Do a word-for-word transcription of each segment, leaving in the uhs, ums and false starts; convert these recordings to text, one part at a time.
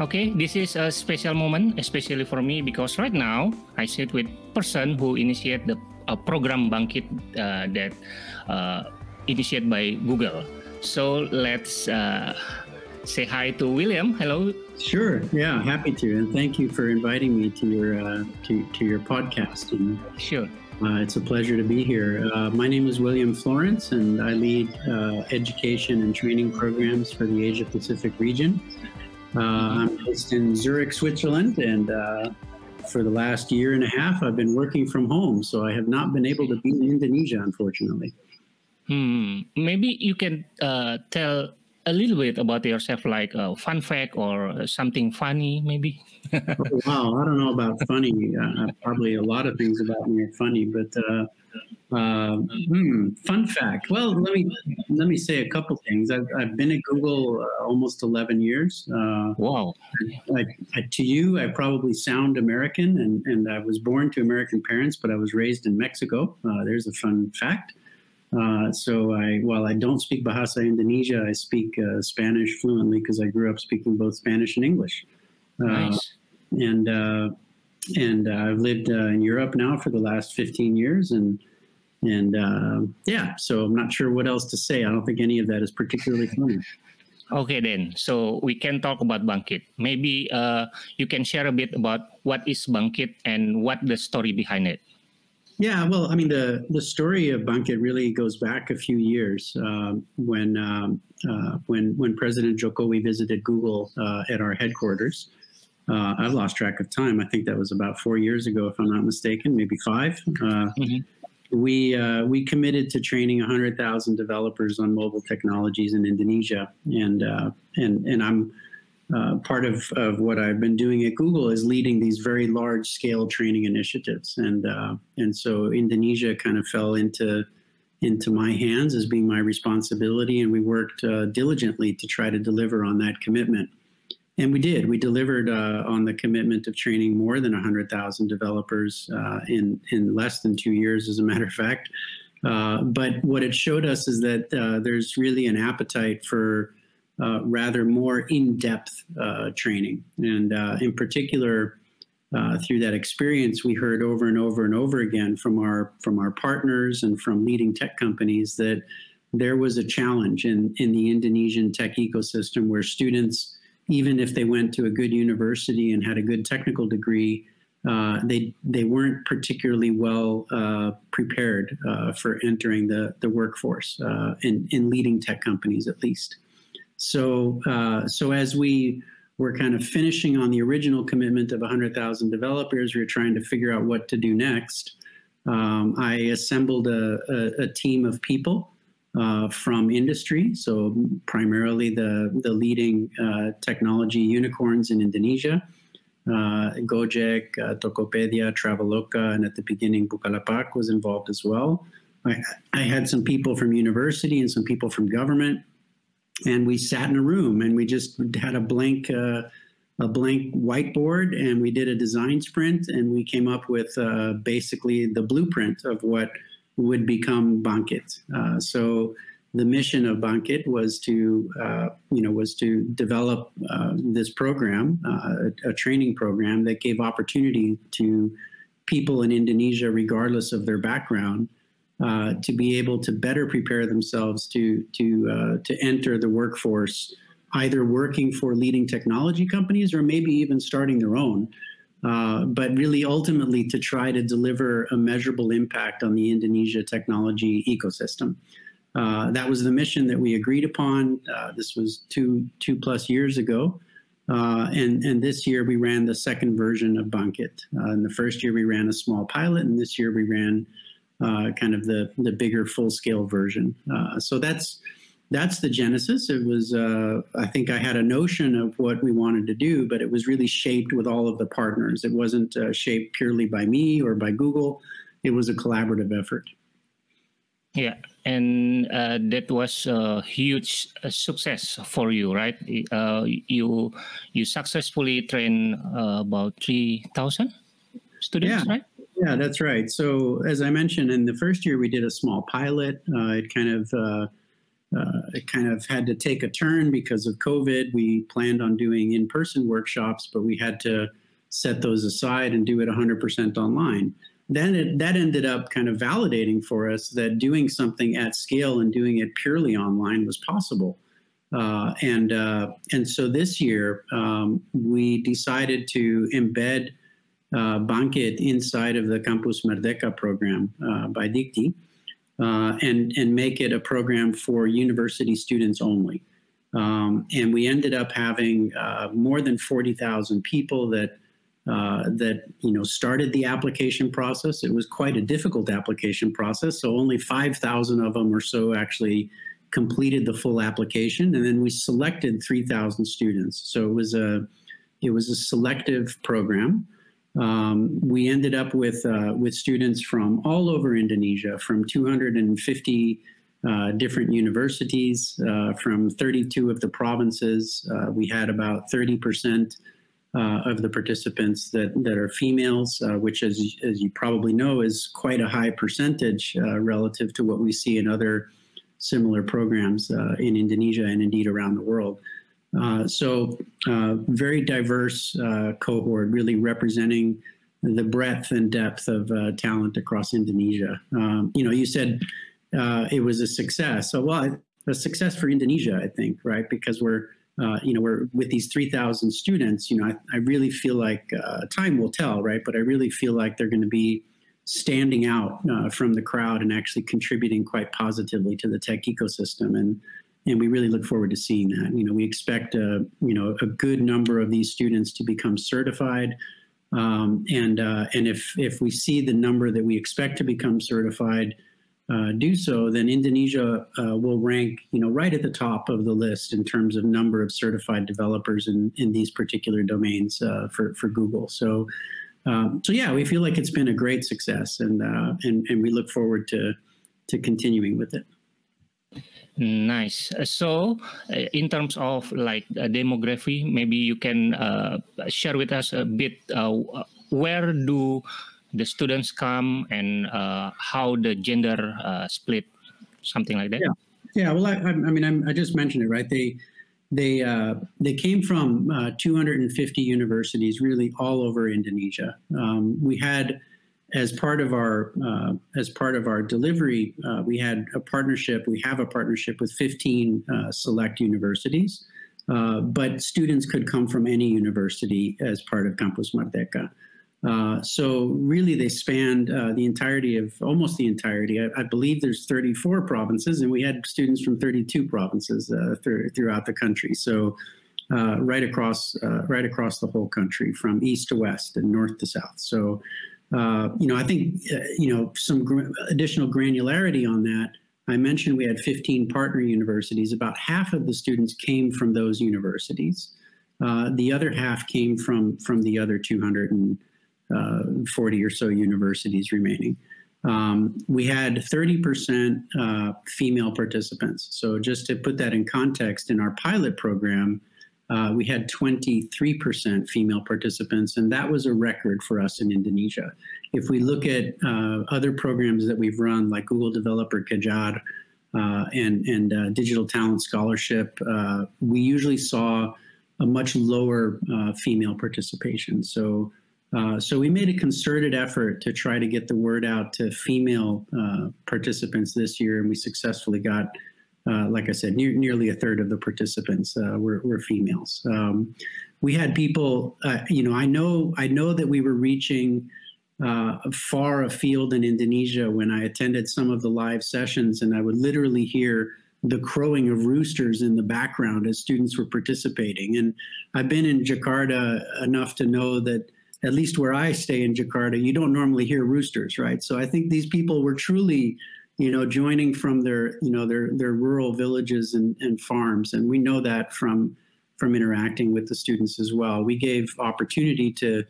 Okay, this is a special moment, especially for me, because right now I sit with person who initiate the uh, program Bangkit uh, that uh, initiated by Google. So let's uh, say hi to William. Hello. Sure. Yeah, happy to, and thank you for inviting me to your uh, to to your podcast. And, sure. Uh, it's a pleasure to be here. Uh, my name is William Florance, and I lead uh, education and training programs for the Asia Pacific region. Uh, I'm based in Zurich, Switzerland, and uh, for the last year and a half, I've been working from home, so I have not been able to be in Indonesia, unfortunately. Hmm. Maybe you can uh, tell a little bit about yourself, like a fun fact or something funny, maybe. Oh, wow, I don't know about funny. Uh, probably a lot of things about me are funny, but uh, uh, hmm, fun fact. Well, let me let me say a couple things. I've, I've been at Google uh, almost eleven years. Uh, wow. I, I, to you, I probably sound American, and and I was born to American parents, but I was raised in Mexico. Uh, there's a fun fact. Uh, so I, while I don't speak Bahasa Indonesia, I speak uh, Spanish fluently because I grew up speaking both Spanish and English. Uh, nice. And uh, and uh, I've lived uh, in Europe now for the last fifteen years, and and uh, yeah. So I'm not sure what else to say. I don't think any of that is particularly funny. Okay, then. So we can talk about Bangkit. Maybe uh, you can share a bit about what is Bangkit and what the story behind it. Yeah, well, I mean, the, the story of Bangkit really goes back a few years uh, when, um, uh, when, when President Jokowi visited Google uh, at our headquarters. Uh, I've lost track of time. I think that was about four years ago, if I'm not mistaken, maybe five. Uh, mm-hmm. we, uh, we committed to training one hundred thousand developers on mobile technologies in Indonesia, and, uh, and, and I'm Uh, part of, of what I've been doing at Google is leading these very large-scale training initiatives, and uh, and so Indonesia kind of fell into into my hands as being my responsibility, and we worked uh, diligently to try to deliver on that commitment, and we did. We delivered uh, on the commitment of training more than one hundred thousand developers uh, in in less than two years, as a matter of fact. Uh, but what it showed us is that uh, there's really an appetite for Uh, rather more in-depth uh, training. And uh, in particular, uh, through that experience, we heard over and over and over again from our from our partners and from leading tech companies that there was a challenge in, in the Indonesian tech ecosystem where students, even if they went to a good university and had a good technical degree, uh, they, they weren't particularly well uh, prepared uh, for entering the, the workforce, uh, in, in leading tech companies at least. So, uh, so as we were kind of finishing on the original commitment of one hundred thousand developers, we were trying to figure out what to do next. Um, I assembled a, a, a team of people uh, from industry, so primarily the, the leading uh, technology unicorns in Indonesia, uh, Gojek, uh, Tokopedia, Traveloka, and at the beginning Bukalapak was involved as well. I, I had some people from university and some people from government. And we sat in a room, and we just had a blank, uh, a blank whiteboard, and we did a design sprint, and we came up with uh, basically the blueprint of what would become Bangkit. Uh, so the mission of Bangkit was to, uh, you know, was to develop uh, this program, uh, a training program that gave opportunity to people in Indonesia, regardless of their background, Uh, to be able to better prepare themselves to to uh, to enter the workforce, either working for leading technology companies or maybe even starting their own, uh, but really ultimately to try to deliver a measurable impact on the Indonesia technology ecosystem. Uh, that was the mission that we agreed upon. Uh, this was two two plus years ago, uh, and and this year we ran the second version of Bangkit. Uh, in the first year we ran a small pilot, and this year we ran Uh, kind of the the bigger full-scale version. Uh, so that's that's the genesis. It was uh, I think I had a notion of what we wanted to do, but it was really shaped with all of the partners. It wasn't uh, shaped purely by me or by Google. It was a collaborative effort. Yeah, and uh, that was a huge success for you, right? Uh, you you successfully trained uh, about three thousand students, yeah. Right? Yeah, that's right. So as I mentioned, in the first year, we did a small pilot. Uh, it kind of uh, uh, it kind of had to take a turn because of COVID. We planned on doing in-person workshops, but we had to set those aside and do it one hundred percent online. Then it, that ended up kind of validating for us that doing something at scale and doing it purely online was possible. Uh, and, uh, and so this year, um, we decided to embed uh, Bangkit inside of the Campus Merdeka program uh, by Dikti uh, and, and make it a program for university students only. Um, and we ended up having uh, more than forty thousand people that Uh, that, you know, started the application process. It was quite a difficult application process. So only five thousand of them or so actually completed the full application. And then we selected three thousand students. So it was a, it was a selective program. Um, we ended up with, uh, with students from all over Indonesia, from two hundred fifty uh, different universities, uh, from thirty-two of the provinces. Uh, we had about thirty percent Uh, of the participants that, that are females, uh, which, as, as you probably know, is quite a high percentage uh, relative to what we see in other similar programs uh, in Indonesia and indeed around the world. Uh, so uh, very diverse uh, cohort, really representing the breadth and depth of uh, talent across Indonesia. Um, you know, you said uh, it was a success. So, well, a success for Indonesia, I think, right? Because we're Uh, you know, we're with these three thousand students, you know, I, I really feel like uh, time will tell, right? But I really feel like they're going to be standing out uh, from the crowd and actually contributing quite positively to the tech ecosystem. And, and we really look forward to seeing that. You know, we expect, uh, you know, a good number of these students to become certified. Um, and uh, and if, if we see the number that we expect to become certified, Uh, do so, then Indonesia uh, will rank, you know, right at the top of the list in terms of number of certified developers in, in these particular domains uh, for, for Google. So, um, so yeah, we feel like it's been a great success, and uh, and and we look forward to to continuing with it. Nice. So, uh, in terms of like uh, demography, maybe you can uh, share with us a bit uh, where do the students come and uh, how the gender uh, split, something like that. Yeah, yeah. Well, I, I mean, I'm, I just mentioned it, right? They, they, uh, they came from uh, two hundred fifty universities, really all over Indonesia. Um, we had, as part of our, uh, as part of our delivery, uh, we had a partnership. We have a partnership with fifteen uh, select universities, uh, but students could come from any university as part of Campus Merdeka. Uh, so really they spanned uh, the entirety of, almost the entirety. I, I believe there's thirty-four provinces, and we had students from thirty-two provinces uh, th throughout the country. So uh, right across, uh, right across the whole country, from east to west and north to south. So, uh, you know, I think, uh, you know, some gr additional granularity on that. I mentioned we had fifteen partner universities. About half of the students came from those universities. Uh, the other half came from, from the other two hundred forty or so universities remaining. Um, we had thirty percent uh, female participants. So just to put that in context, in our pilot program, uh, we had twenty-three percent female participants, and that was a record for us in Indonesia. If we look at uh, other programs that we've run, like Google Developer Kajar uh, and, and uh, Digital Talent Scholarship, uh, we usually saw a much lower uh, female participation. So Uh, so we made a concerted effort to try to get the word out to female uh, participants this year, and we successfully got, uh, like I said, near, nearly a third of the participants uh, were, were females. Um, we had people, uh, you know, I know, I know that we were reaching uh, far afield in Indonesia when I attended some of the live sessions, and I would literally hear the crowing of roosters in the background as students were participating. And I've been in Jakarta enough to know that, at least where I stay in Jakarta, you don't normally hear roosters, right? So I think these people were truly, you know, joining from their, you know, their, their rural villages and, and farms. And we know that from, from interacting with the students as well. We gave opportunity to,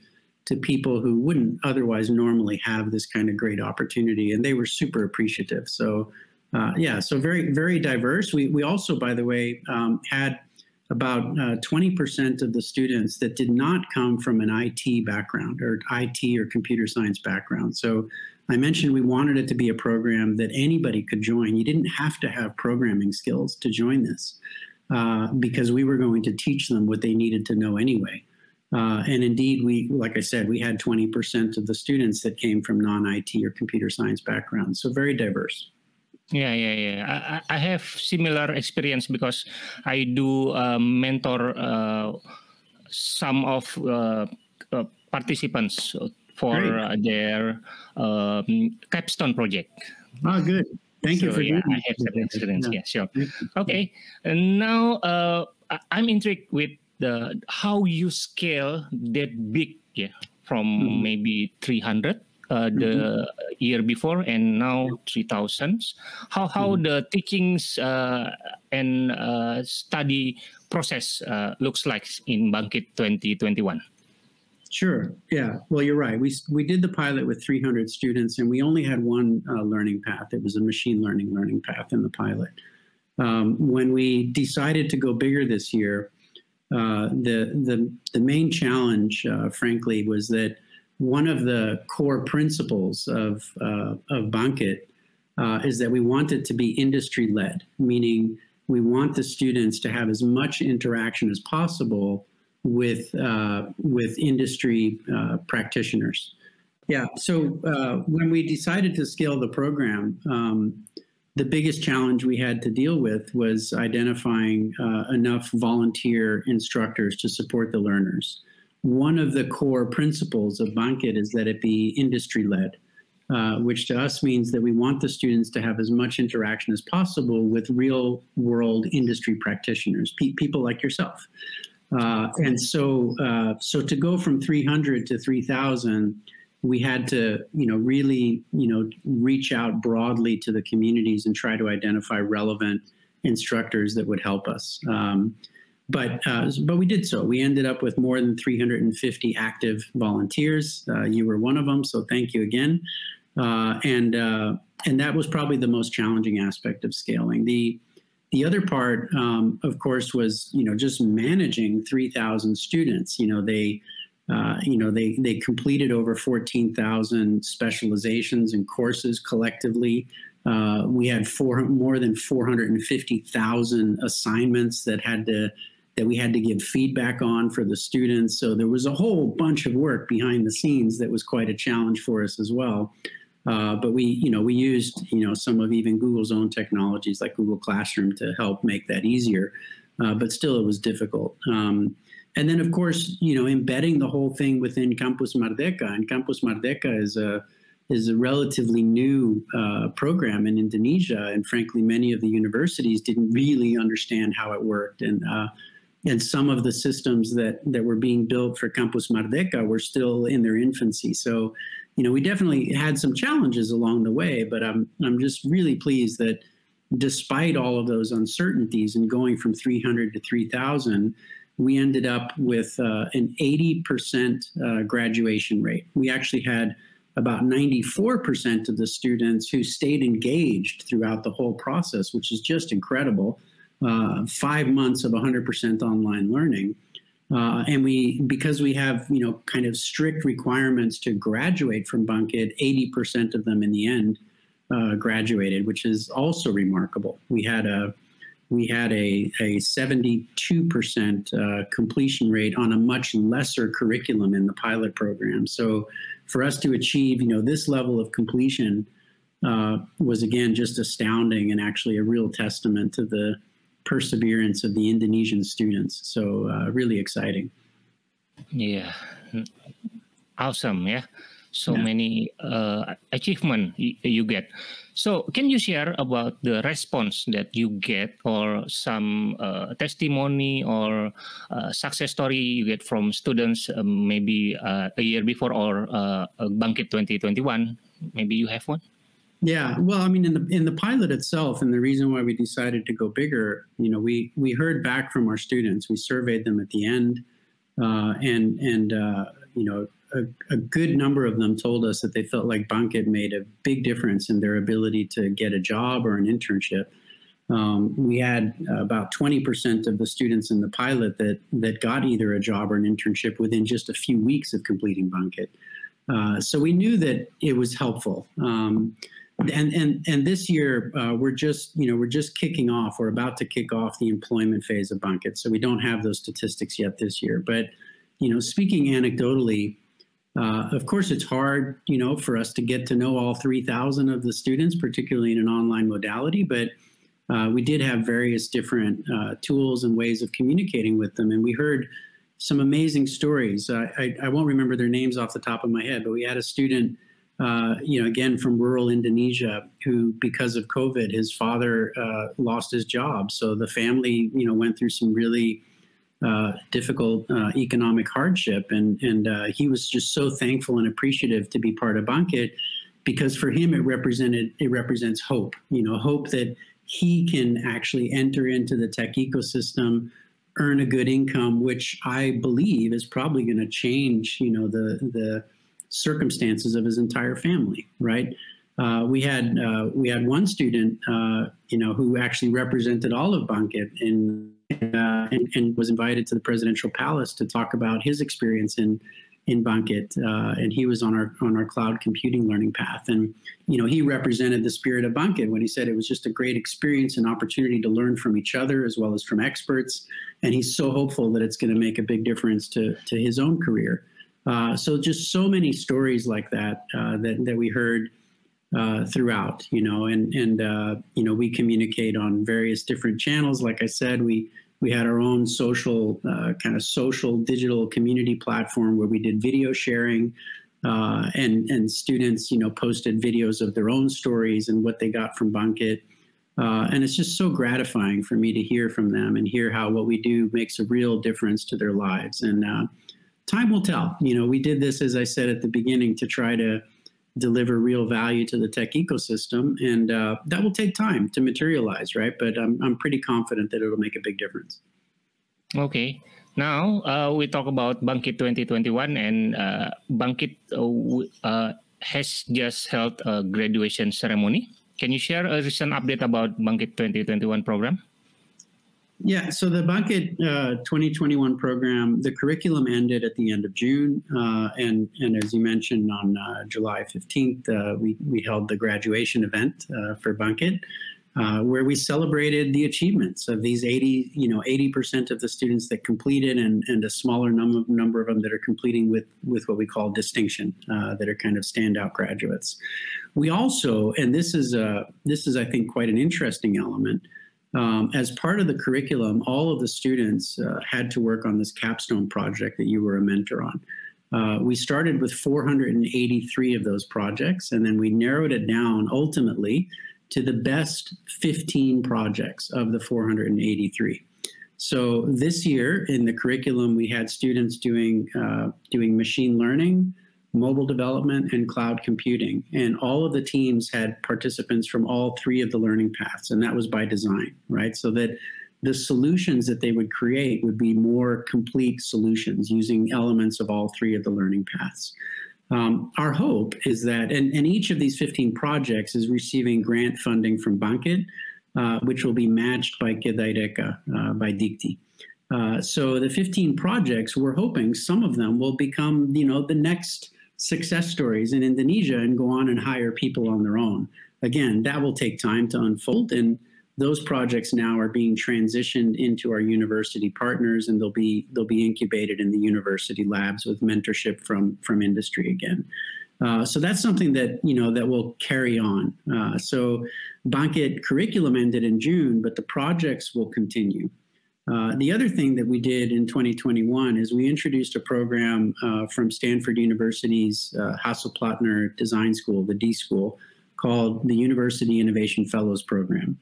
to people who wouldn't otherwise normally have this kind of great opportunity, and they were super appreciative. So, uh, yeah, so very, very diverse. We, we also, by the way, um, had about twenty percent uh, of the students that did not come from an I T background or I T or computer science background. So I mentioned we wanted it to be a program that anybody could join. You didn't have to have programming skills to join this, uh, because we were going to teach them what they needed to know anyway. Uh, and indeed, we, like I said, we had twenty percent of the students that came from non I T or computer science backgrounds, so very diverse. Yeah, yeah, yeah. I, I have similar experience because I do uh, mentor uh, some of uh, uh, participants for uh, their um, capstone project. Oh, good. Thank so, you for yeah, doing I have that experience. Yeah, yeah sure. Okay. And now uh, I'm intrigued with the how you scale that big, yeah, from mm-hmm. maybe three hundred. Uh, the mm-hmm. year before and now three thousands. How how mm-hmm. the teachings uh, and uh, study process uh, looks like in Bangkit twenty twenty-one? Sure. Yeah. Well, you're right. We we did the pilot with three hundred students, and we only had one uh, learning path. It was a machine learning learning path in the pilot. Um, when we decided to go bigger this year, uh, the the the main challenge, uh, frankly, was that. One of the core principles of, uh, of Bangkit uh, is that we want it to be industry-led, meaning we want the students to have as much interaction as possible with, uh, with industry uh, practitioners. Yeah, so uh, when we decided to scale the program, um, the biggest challenge we had to deal with was identifying uh, enough volunteer instructors to support the learners. One of the core principles of Bangkit is that it be industry-led, uh, which to us means that we want the students to have as much interaction as possible with real-world industry practitioners, pe people like yourself. Uh, and so, uh, so to go from three hundred to three thousand, we had to, you know, really, you know, reach out broadly to the communities and try to identify relevant instructors that would help us. Um, But, uh, but we did so. We ended up with more than three hundred fifty active volunteers. Uh, you were one of them, so thank you again. Uh, and, uh, and that was probably the most challenging aspect of scaling. The, the other part, um, of course, was, you know, just managing three thousand students. You know, they, uh, you know, they, they completed over fourteen thousand specializations and courses collectively. Uh, we had four, more than four hundred fifty thousand assignments that had to that we had to give feedback on for the students. So there was a whole bunch of work behind the scenes that was quite a challenge for us as well. Uh, but we, you know, we used, you know, some of even Google's own technologies like Google Classroom to help make that easier. Uh, but still, it was difficult. Um, and then, of course, you know, embedding the whole thing within Campus Merdeka. And Campus Merdeka is a is a relatively new uh, program in Indonesia. And frankly, many of the universities didn't really understand how it worked. And, uh, and some of the systems that, that were being built for Campus Merdeka were still in their infancy. So, you know, we definitely had some challenges along the way, but I'm, I'm just really pleased that despite all of those uncertainties and going from three hundred to three thousand, we ended up with uh, an eighty percent uh, graduation rate. We actually had about ninety-four percent of the students who stayed engaged throughout the whole process, which is just incredible. Uh, five months of one hundred percent online learning. Uh, and we, because we have, you know, kind of strict requirements to graduate from Bangkit, eighty percent of them in the end uh, graduated, which is also remarkable. We had a, we had a, a seventy-two percent uh, completion rate on a much lesser curriculum in the pilot program. So for us to achieve, you know, this level of completion uh, was, again, just astounding and actually a real testament to the perseverance of the Indonesian students. So uh, really exciting. Yeah. Awesome. Yeah. So yeah. many uh, achievement you get. So can you share about the response that you get or some uh, testimony or uh, success story you get from students uh, maybe uh, a year before or uh, Bangkit twenty twenty-one? Maybe you have one? Yeah, well, I mean, in the, in the pilot itself, and the reason why we decided to go bigger, you know, we, we heard back from our students. We surveyed them at the end uh, and, and uh, you know, A, a good number of them told us that they felt like Bangkit made a big difference in their ability to get a job or an internship. Um, we had about twenty percent of the students in the pilot that, that got either a job or an internship within just a few weeks of completing Bangkit. Uh, so we knew that it was helpful. Um, and, and, and this year, uh, we're just, you know, we're just kicking off. We're about to kick off the employment phase of Bangkit. So we don't have those statistics yet this year. But, you know, speaking anecdotally, uh, of course, it's hard, you know, for us to get to know all three thousand of the students, particularly in an online modality. But uh, we did have various different uh, tools and ways of communicating with them. And we heard some amazing stories. Uh, I, I won't remember their names off the top of my head, but we had a student, uh, you know, again, from rural Indonesia, who, because of COVID, his father uh, lost his job. So the family, you know, went through some really uh, difficult uh, economic hardship. And, and uh, he was just so thankful and appreciative to be part of Bangkit, because for him, it represented, it represents hope, you know, hope that he can actually enter into the tech ecosystem, earn a good income, which I believe is probably going to change, you know, the the circumstances of his entire family. Right? Uh, we had uh, we had one student, uh, you know, who actually represented all of Bangkit and, uh, and and was invited to the presidential palace to talk about his experience in in Bangkit, uh, and he was on our on our cloud computing learning path, and you know, he represented the spirit of Bangkit when he said it was just a great experience and opportunity to learn from each other as well as from experts, and he's so hopeful that it's going to make a big difference to to his own career. Uh, so just so many stories like that uh, that that we heard uh, throughout, you know, and and uh, you know, we communicate on various different channels. Like I said, we. We had our own social, uh, kind of social digital community platform where we did video sharing, uh, and, and students, you know, posted videos of their own stories and what they got from Bangkit. Uh, and it's just so gratifying for me to hear from them and hear how what we do makes a real difference to their lives. And uh, time will tell. You know, we did this, as I said at the beginning, to try to deliver real value to the tech ecosystem, and uh, that will take time to materialize, right? But I'm, I'm pretty confident that it'll make a big difference. Okay, now uh, we talk about Bangkit twenty twenty-one, and uh, Bangkit uh, uh, has just held a graduation ceremony. Can you share a recent update about Bangkit twenty twenty-one program? Yeah, so the Bangkit uh, twenty twenty-one program, the curriculum ended at the end of June, uh, and, and as you mentioned, on uh, July fifteenth, uh, we, we held the graduation event uh, for Bangkit, uh, where we celebrated the achievements of these eighty, you know, eighty percent of the students that completed, and, and a smaller num number of them that are completing with, with what we call distinction, uh, that are kind of standout graduates. We also, and this is, a, this is I think, quite an interesting element, Um, as part of the curriculum, all of the students uh, had to work on this capstone project that you were a mentor on. Uh, we started with four hundred eighty-three of those projects, and then we narrowed it down ultimately to the best fifteen projects of the four hundred eighty-three. So this year in the curriculum, we had students doing, uh, doing machine learning, mobile development, and cloud computing. And all of the teams had participants from all three of the learning paths, and that was by design, right? So that the solutions that they would create would be more complete solutions using elements of all three of the learning paths. Um, our hope is that, and, and each of these fifteen projects is receiving grant funding from Bangkit, uh, which will be matched by Kedaireka, uh, by Dikti. Uh, so the fifteen projects, we're hoping some of them will become, you know, the next success stories in Indonesia and go on and hire people on their own. Again, that will take time to unfold, and those projects now are being transitioned into our university partners, and they'll be they'll be incubated in the university labs with mentorship from from industry again. Uh, so that's something that, you know, that will carry on. Uh, so Bangkit curriculum ended in June, but the projects will continue. Uh, the other thing that we did in twenty twenty-one is we introduced a program uh, from Stanford University's uh, Hasso Plattner Design School, the D School, called the University Innovation Fellows Program.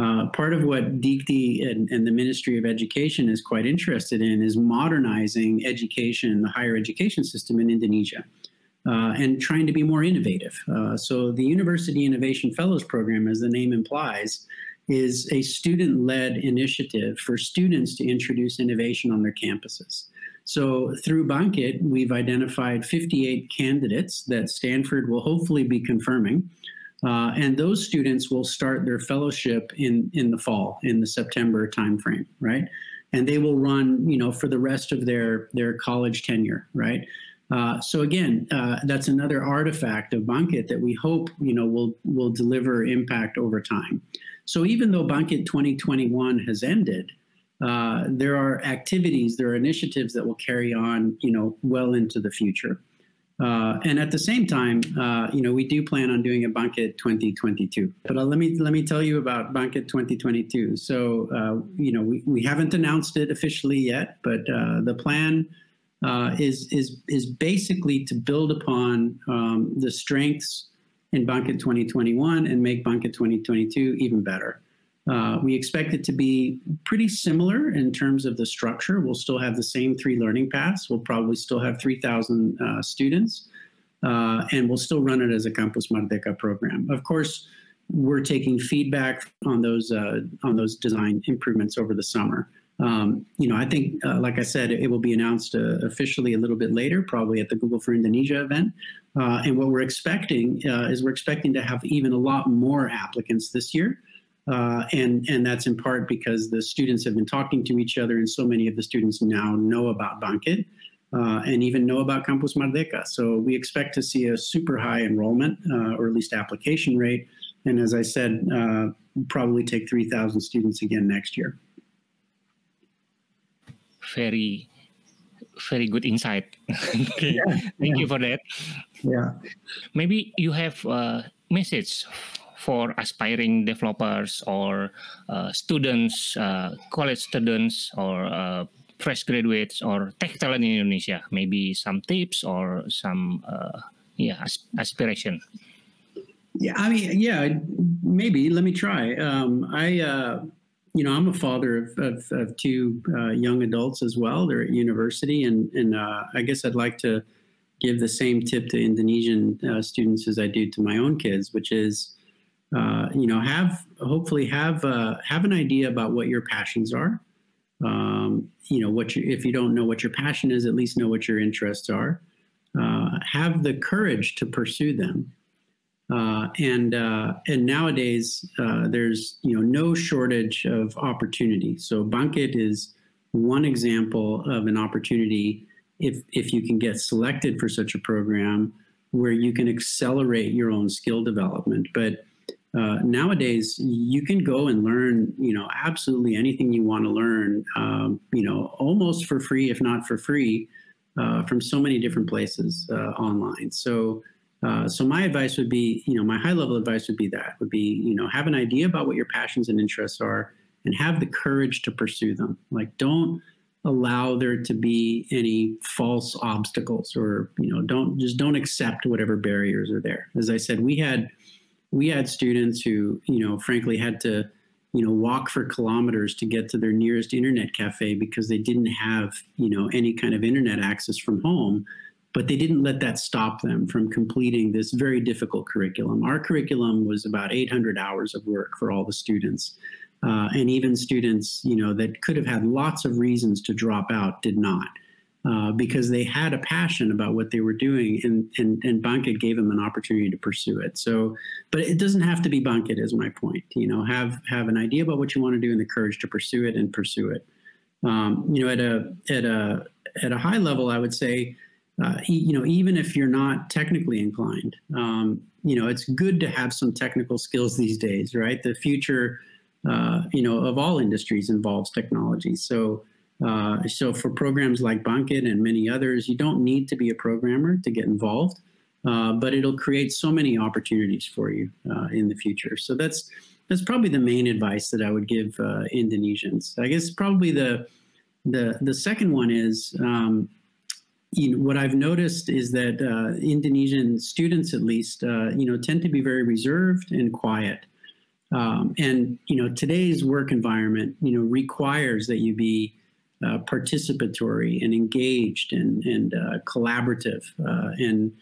Uh, part of what Dikti and, and the Ministry of Education is quite interested in is modernizing education, the higher education system in Indonesia, uh, and trying to be more innovative. Uh, so the University Innovation Fellows Program, as the name implies, is a student-led initiative for students to introduce innovation on their campuses. So through Bangkit, we've identified fifty-eight candidates that Stanford will hopefully be confirming. Uh, and those students will start their fellowship in, in the fall, in the September timeframe, right? And they will run, you know, for the rest of their, their college tenure, right? Uh, so again, uh, that's another artifact of Bangkit that we hope, you know, will will deliver impact over time. So even though Bangkit twenty twenty-one has ended, uh, there are activities, there are initiatives that will carry on, you know, well into the future. Uh, and at the same time, uh, you know, we do plan on doing a Bangkit twenty twenty-two. But uh, let me let me tell you about Bangkit twenty twenty-two. So, uh, you know, we, we haven't announced it officially yet, but uh, the plan uh, is is is basically to build upon um, the strengths in Bangkit twenty twenty-one and make Bangkit twenty twenty-two even better. Uh, we expect it to be pretty similar in terms of the structure. We'll still have the same three learning paths. We'll probably still have three thousand uh, students, uh, and we'll still run it as a Campus Merdeka program. Of course, we're taking feedback on those uh, on those design improvements over the summer. Um, you know, I think, uh, like I said, it will be announced uh, officially a little bit later, probably at the Google for Indonesia event. Uh, and what we're expecting uh, is we're expecting to have even a lot more applicants this year. Uh, and, and that's in part because the students have been talking to each other, and so many of the students now know about Bangkit uh, and even know about Campus Merdeka. So we expect to see a super high enrollment, uh, or at least application rate. And as I said, uh, probably take three thousand students again next year. Very, very good insight. Okay. Yeah. Thank yeah. you for that. Yeah. Maybe you have a message for aspiring developers or uh, students, uh, college students, or uh, fresh graduates, or tech talent in Indonesia? Maybe some tips or some uh, yeah asp aspiration. Yeah, I mean, yeah, maybe. Let me try. Um, I, uh, you know, I'm a father of, of, of two uh, young adults as well. They're at university, and and uh, I guess I'd like to give the same tip to Indonesian uh, students as I do to my own kids, which is, Uh, you know, have hopefully have uh, have an idea about what your passions are. Um, you know, what you, if you don't know what your passion is, at least know what your interests are. Uh, have the courage to pursue them. Uh, and uh, and nowadays, uh, there's you know no shortage of opportunity. So Bangkit is one example of an opportunity if if you can get selected for such a program where you can accelerate your own skill development, but Uh, nowadays, you can go and learn, you know, absolutely anything you want to learn, um, you know, almost for free, if not for free, uh, from so many different places uh, online. So, uh, so my advice would be, you know, my high-level advice would be that, would be, you know, have an idea about what your passions and interests are and have the courage to pursue them. Like, don't allow there to be any false obstacles or, you know, don't, just don't accept whatever barriers are there. As I said, we had... We had students who, you know, frankly had to, you know, walk for kilometers to get to their nearest internet cafe because they didn't have, you know, any kind of internet access from home, but they didn't let that stop them from completing this very difficult curriculum. Our curriculum was about eight hundred hours of work for all the students. Uh, and even students, you know, that could have had lots of reasons to drop out did not, uh, because they had a passion about what they were doing, and, and, and Bangkit gave them an opportunity to pursue it. So, but it doesn't have to be Bangkit is my point. You know, have, have an idea about what you want to do and the courage to pursue it and pursue it. Um, you know, at a, at a, at a high level, I would say, uh, you know, even if you're not technically inclined, um, you know, it's good to have some technical skills these days, right? The future, uh, you know, of all industries involves technology. So, Uh, so for programs like Bangkit and many others, you don't need to be a programmer to get involved, uh, but it'll create so many opportunities for you uh, in the future. So that's that's probably the main advice that I would give uh, Indonesians. I guess probably the the the second one is um, you know, what I've noticed is that uh, Indonesian students, at least, uh, you know, tend to be very reserved and quiet. Um, and you know, today's work environment, you know, requires that you be Uh, participatory and engaged and, and uh, collaborative. Uh, and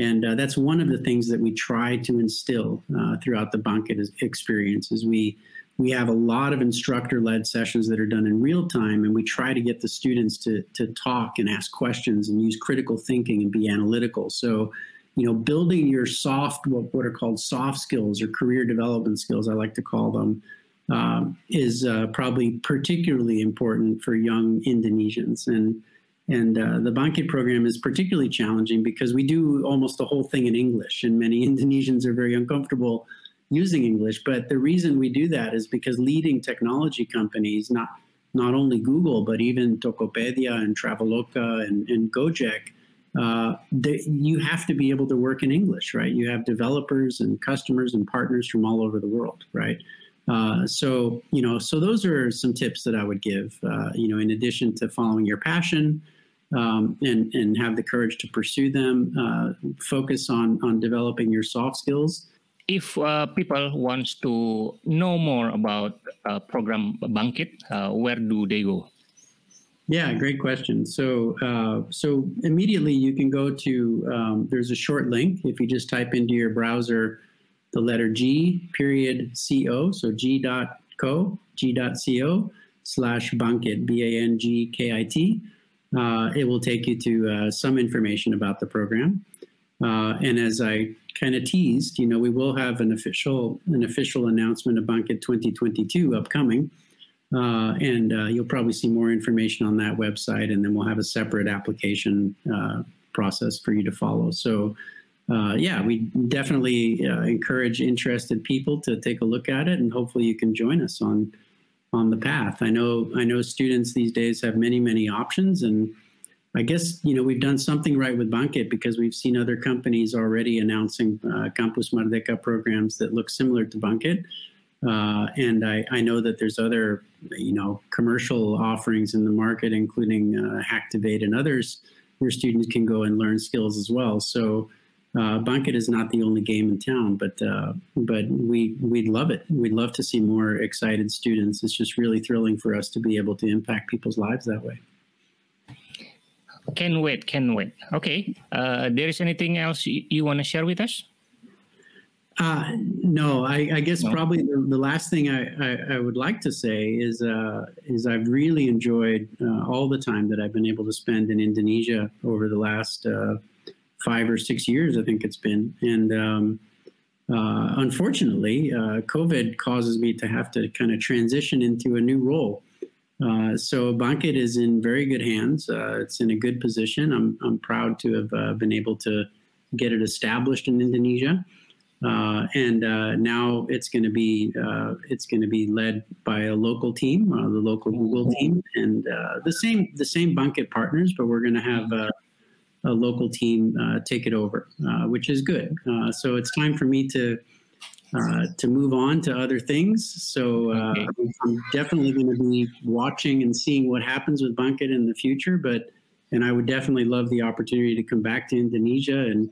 and uh, that's one of the things that we try to instill uh, throughout the Bangkit experience is we, we have a lot of instructor-led sessions that are done in real time, and we try to get the students to, to talk and ask questions and use critical thinking and be analytical. So, you know, building your soft, what, what are called soft skills or career development skills, I like to call them, Um, is uh, probably particularly important for young Indonesians. And, And uh, the Bangkit program is particularly challenging because we do almost the whole thing in English, and many Indonesians are very uncomfortable using English. But the reason we do that is because leading technology companies, not not only Google, but even Tokopedia and Traveloka and, and Gojek, uh, they, you have to be able to work in English, right? You have developers and customers and partners from all over the world, right? Uh, so, you know, so those are some tips that I would give, uh, you know, in addition to following your passion um, and, and have the courage to pursue them, uh, focus on, on developing your soft skills. If uh, people wants to know more about uh, Program Bangkit, uh, where do they go? Yeah, great question. So, uh, so immediately you can go to, um, there's a short link. If you just type into your browser the letter G period C O, so G dot co, G dot co slash Bangkit, B A N G K I T. Uh, it will take you to uh, some information about the program. Uh, and as I kind of teased, you know, we will have an official an official announcement of Bangkit twenty twenty-two upcoming. Uh, and uh, you'll probably see more information on that website, and then we'll have a separate application uh, process for you to follow. So, Uh, yeah, we definitely uh, encourage interested people to take a look at it, and hopefully you can join us on on the path. I know I know students these days have many, many options, and I guess, you know, we've done something right with Bangkit because we've seen other companies already announcing uh, Campus Merdeka programs that look similar to Bangkit, uh, and I, I know that there's other, you know, commercial offerings in the market, including uh, Activate and others, where students can go and learn skills as well. So. Uh, Bangkit is not the only game in town, but uh, but we we'd love it. We'd love to see more excited students. It's just really thrilling for us to be able to impact people's lives that way. Can wait, can wait. Okay, uh, there is anything else you, you want to share with us? Uh, no, I, I guess no. Probably the, the last thing I, I, I would like to say is uh, is I've really enjoyed uh, all the time that I've been able to spend in Indonesia over the last. Uh, five or six years, I think it's been. And um, uh, unfortunately, uh, COVID causes me to have to kind of transition into a new role. Uh, so Bangkit is in very good hands. Uh, it's in a good position. I'm, I'm proud to have uh, been able to get it established in Indonesia. Uh, and uh, now it's going to be uh, it's going to be led by a local team, uh, the local Google team, and uh, the same the same Bangkit partners, but we're going to have uh, a local team uh, take it over, uh, which is good. Uh, so it's time for me to uh, to move on to other things. So uh, okay. I'm definitely going to be watching and seeing what happens with Bangkit in the future. But and I would definitely love the opportunity to come back to Indonesia and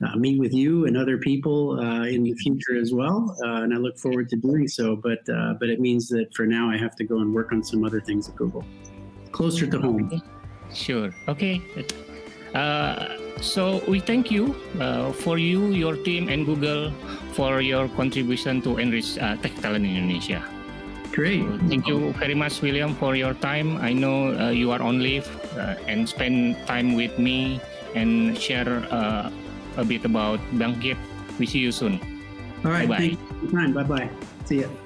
uh, meet with you and other people uh, in the future as well. Uh, and I look forward to doing so. But uh, but it means that for now I have to go and work on some other things at Google, closer to home. Okay. Sure. Okay. Uh, so we thank you uh, for you, your team, and Google for your contribution to enrich uh, tech talent in Indonesia. Great. So thank you very much, William, for your time. I know uh, you are on leave uh, and spend time with me and share uh, a bit about Bangkit. We see you soon. All right. Bye-bye. Thanks for your time. Bye-bye. See ya.